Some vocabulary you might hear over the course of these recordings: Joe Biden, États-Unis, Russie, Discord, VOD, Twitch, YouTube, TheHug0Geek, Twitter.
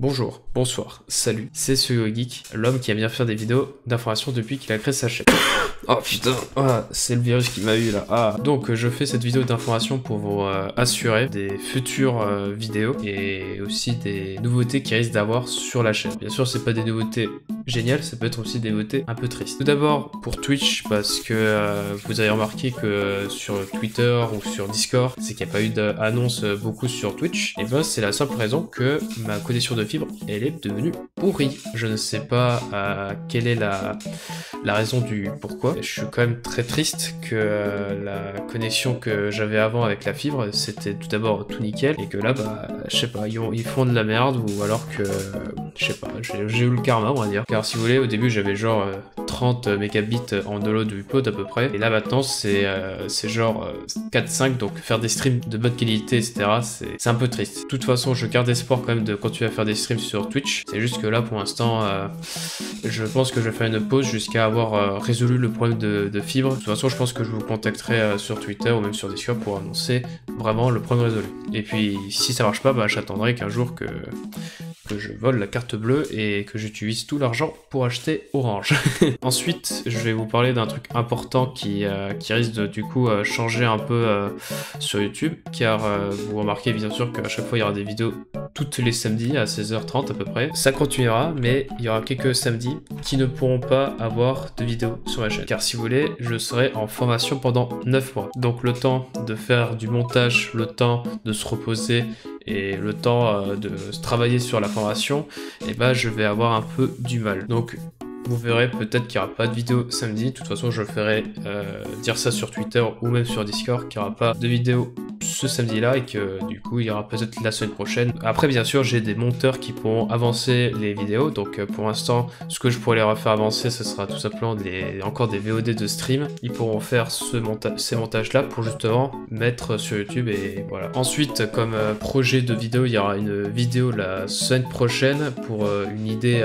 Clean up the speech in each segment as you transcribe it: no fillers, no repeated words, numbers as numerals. Bonjour, bonsoir, salut, c'est TheHug0Geek, l'homme qui aime bien faire des vidéos d'information depuis qu'il a créé sa chaîne. Oh putain, ah, c'est le virus qui m'a eu là. Ah. Donc je fais cette vidéo d'information pour vous assurer des futures vidéos et aussi des nouveautés qu'il risque d'avoir sur la chaîne. Bien sûr, c'est pas des nouveautés géniales, ça peut être aussi des nouveautés un peu tristes. Tout d'abord pour Twitch, parce que vous avez remarqué que sur Twitter ou sur Discord, c'est qu'il n'y a pas eu d'annonce beaucoup sur Twitch. Et ben c'est la simple raison que ma connexion de fibre, elle est devenue pourrie. Je ne sais pas quelle est la raison du pourquoi. Je suis quand même très triste que la connexion que j'avais avant avec la fibre, c'était tout d'abord tout nickel, et que là, bah, je sais pas, ils font de la merde, ou alors que, je sais pas, j'ai eu le karma, on va dire. Car si vous voulez, au début, j'avais genre 30 mégabits en download du pod à peu près, et là maintenant, c'est genre 4-5, donc faire des streams de bonne qualité, etc., c'est un peu triste. De toute façon, je garde espoir quand même de continuer à faire des streams sur Twitch. C'est juste que là, pour l'instant, je pense que je vais faire une pause jusqu'à avoir résolu le problème de fibre. De toute façon, je pense que je vous contacterai sur Twitter ou même sur Discord pour annoncer vraiment le problème résolu. Et puis, si ça marche pas, bah, j'attendrai qu'un jour que je vole la carte bleue et que j'utilise tout l'argent pour acheter Orange. Ensuite, je vais vous parler d'un truc important qui risque de du coup changer un peu sur YouTube, car vous remarquez bien sûr qu'à chaque fois il y aura des vidéos toutes les samedis à 16h30 à peu près. Ça continuera, mais il y aura quelques samedis qui ne pourront pas avoir de vidéos sur ma chaîne, car si vous voulez, je serai en formation pendant 9 mois. Donc le temps de faire du montage, le temps de se reposer et le temps de travailler sur la formation, et bah je vais avoir un peu du mal. Donc vous verrez peut-être qu'il n'y aura pas de vidéo samedi. De toute façon, je ferai dire ça sur Twitter ou même sur Discord qu'il n'y aura pas de vidéo ce samedi-là, et que du coup il y aura peut-être la semaine prochaine. Après, bien sûr, j'ai des monteurs qui pourront avancer les vidéos, donc pour l'instant, ce que je pourrais leur faire avancer, ce sera tout simplement encore des VOD de stream. Ils pourront faire ces montages-là pour justement mettre sur YouTube, et voilà. Ensuite, comme projet de vidéo, il y aura une vidéo la semaine prochaine pour une idée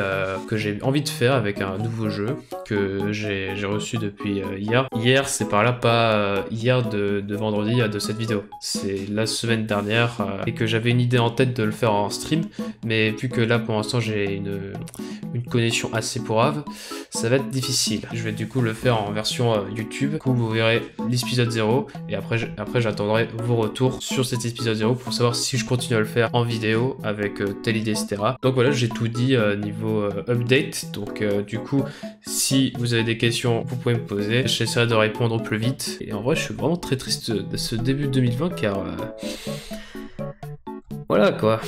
que j'ai envie de faire avec un nouveau jeu que j'ai reçu depuis hier. Hier, c'est par là, pas hier de vendredi de cette vidéo. C'est la semaine dernière, et que j'avais une idée en tête de le faire en stream, mais vu que là pour l'instant j'ai une connexion assez pourrave, ça va être difficile. Je vais du coup le faire en version YouTube. Du coup, vous verrez l'épisode 0, et après j'attendrai vos retours sur cet épisode 0 pour savoir si je continue à le faire en vidéo avec telle idée, etc. Donc voilà, j'ai tout dit niveau update. Donc du coup, si vous avez des questions, vous pouvez me poser, j'essaierai de répondre au plus vite. Et en vrai, je suis vraiment très triste de ce début 2020, car voilà quoi.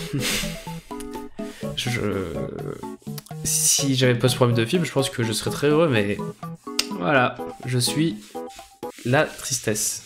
Si j'avais pas ce problème de fibre, je pense que je serais très heureux, mais voilà, je suis la tristesse.